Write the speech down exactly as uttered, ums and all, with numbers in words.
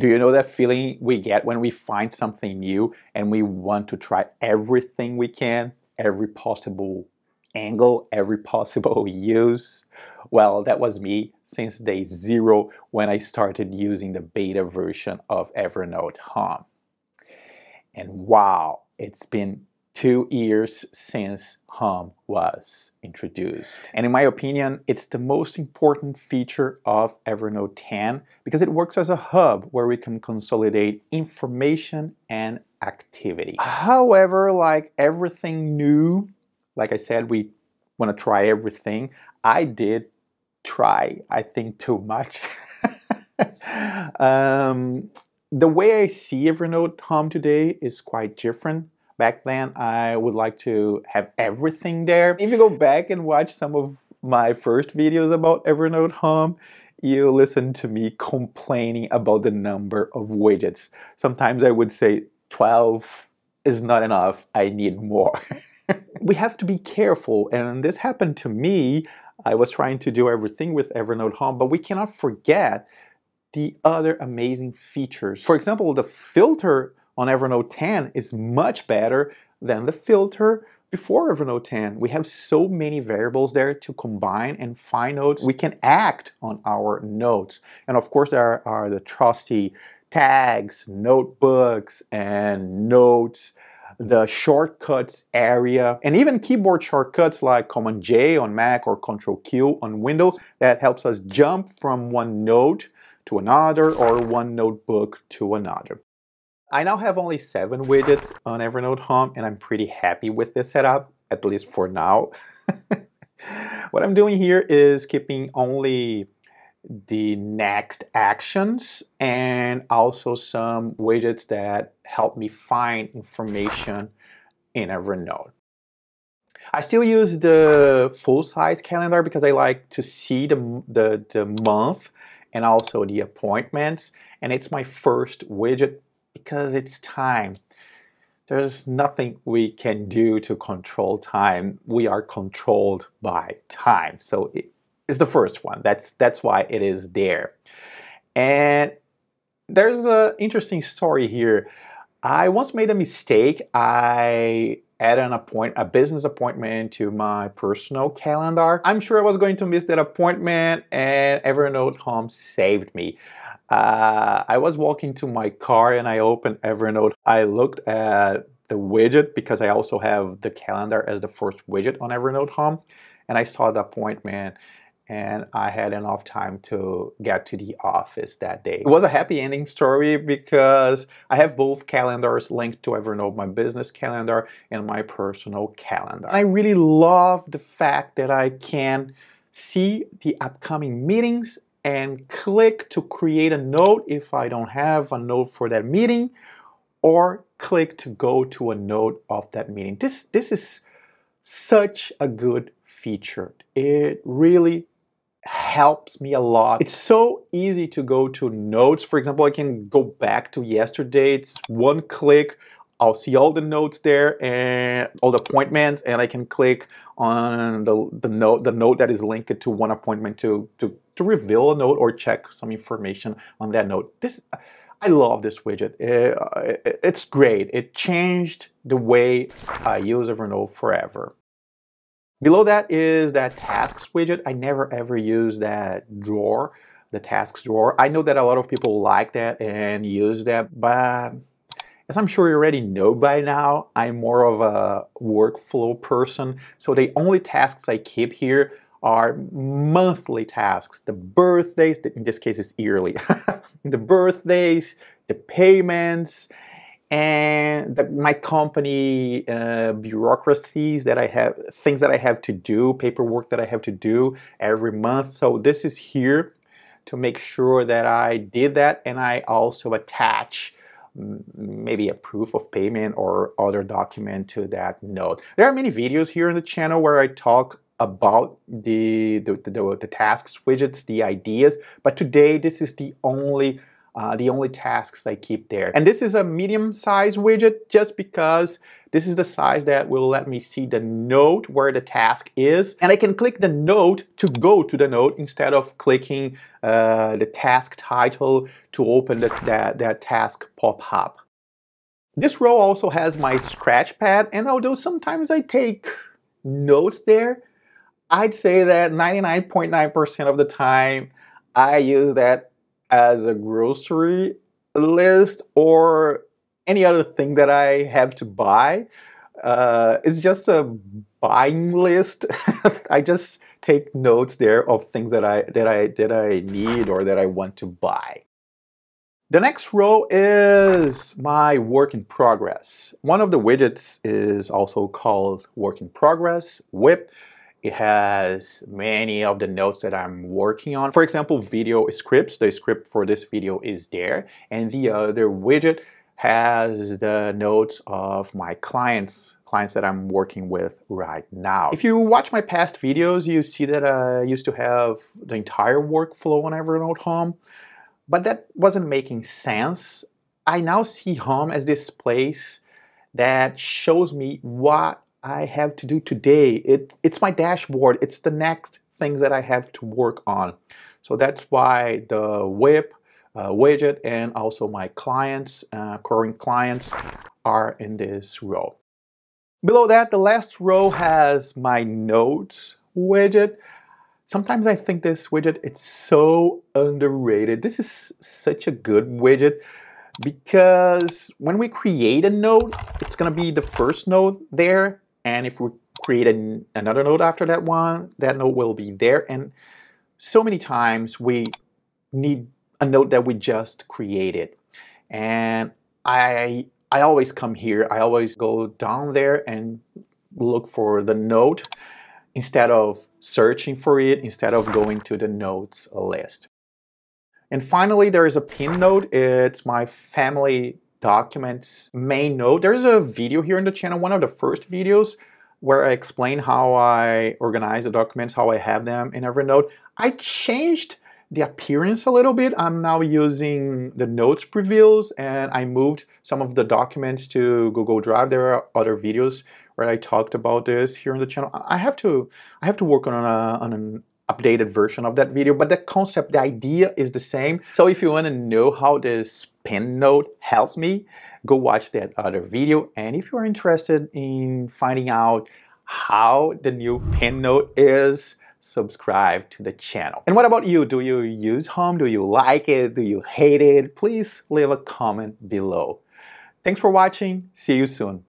Do you know that feeling we get when we find something new and we want to try everything we can, every possible angle, every possible use? Well, that was me since day zero when I started using the beta version of Evernote Home. And wow, it's been two years since Home was introduced. And in my opinion, it's the most important feature of Evernote ten because it works as a hub where we can consolidate information and activity. However, like everything new, like I said, we want to try everything. I did try, I think, too much. um, the way I see Evernote Home today is quite different. Back then, I would like to have everything there. If you go back and watch some of my first videos about Evernote Home, you listen to me complaining about the number of widgets. Sometimes I would say twelve is not enough, I need more. We have to be careful, and this happened to me. I was trying to do everything with Evernote Home, but we cannot forget the other amazing features. For example, the filter on Evernote ten is much better than the filter before Evernote ten. We have so many variables there to combine and find notes. We can act on our notes. And of course, there are the trusty tags, notebooks, and notes, the shortcuts area, and even keyboard shortcuts like Command J on Mac or Control Q on Windows that helps us jump from one note to another or one notebook to another. I now have only seven widgets on Evernote Home, and I'm pretty happy with this setup, at least for now. What I'm doing here is keeping only the next actions and also some widgets that help me find information in Evernote. I still use the full-size calendar because I like to see the, the, the month and also the appointments, and it's my first widget because it's time. There's nothing we can do to control time. We are controlled by time. So it is the first one. That's, that's why it is there. And there's an interesting story here. I once made a mistake. I added an appoint, a business appointment to my personal calendar. I'm sure I was going to miss that appointment, and Evernote Home saved me. Uh, I was walking to my car and I opened Evernote. I looked at the widget because I also have the calendar as the first widget on Evernote Home, and I saw the appointment, and I had enough time to get to the office that day. It was a happy ending story because I have both calendars linked to Evernote, my business calendar and my personal calendar. And I really love the fact that I can see the upcoming meetings and click to create a note if I don't have a note for that meeting, or click to go to a note of that meeting. This, this is such a good feature. It really helps me a lot. It's so easy to go to notes. For example, I can go back to yesterday. It's one click. I'll see all the notes there and all the appointments, and I can click on the, the note the note that is linked to one appointment to, to, to reveal a note or check some information on that note. This, I love this widget. It, it's great. It changed the way I use Evernote forever. Below that is that tasks widget. I never ever use that drawer, the tasks drawer. I know that a lot of people like that and use that, but as I'm sure you already know by now, I'm more of a workflow person. So the only tasks I keep here are monthly tasks, the birthdays, in this case it's yearly, the birthdays, the payments, and the, my company uh, bureaucracies that I have, things that I have to do, paperwork that I have to do every month. So this is here to make sure that I did that, and I also attach maybe a proof of payment or other document to that note. There are many videos here on the channel where I talk about the the, the, the tasks widgets, the ideas, but today this is the only uh, the only tasks I keep there. And this is a medium-sized widget just because this is the size that will let me see the note where the task is. And I can click the note to go to the note instead of clicking uh, the task title to open the, that, that task pop-up. This row also has my scratch pad, and although sometimes I take notes there, I'd say that ninety-nine point nine percent of the time I use that as a grocery list or any other thing that I have to buy. Uh, it's just a buying list. I just take notes there of things that I that I that I need or that I want to buy. The next row is my work in progress. One of the widgets is also called work in progress, W I P. It has many of the notes that I'm working on. For example, video scripts. The script for this video is there. And the other widget has the notes of my clients, clients that I'm working with right now. If you watch my past videos, you see that I used to have the entire workflow on Evernote Home, but that wasn't making sense. I now see Home as this place that shows me what I have to do today. It, it's my dashboard. It's the next things that I have to work on. So that's why the W I P uh, widget and also my clients, uh, current clients, are in this row. Below that, the last row has my notes widget. Sometimes I think this widget, it's so underrated. This is such a good widget, because when we create a note, it's gonna be the first note there. And if we create an, another note after that one, that note will be there. And so many times we need a note that we just created. And I, I always come here, I always go down there and look for the note instead of searching for it, instead of going to the notes list. And finally, there is a pin note. It's my family documents main note. There's a video here on the channel, one of the first videos, where I explain how I organize the documents, how I have them in Evernote. I changed the appearance a little bit. I'm now using the notes previews, and I moved some of the documents to Google Drive. There are other videos where I talked about this here on the channel. I have to, I have to work on, a, on an updated version of that video, but the concept, the idea is the same. So if you want to know how this pin note helps me, go watch that other video. And if you're interested in finding out how the new pin note is, subscribe to the channel. And what about you? Do you use Home? Do you like it? Do you hate it? Please leave a comment below. Thanks for watching. See you soon.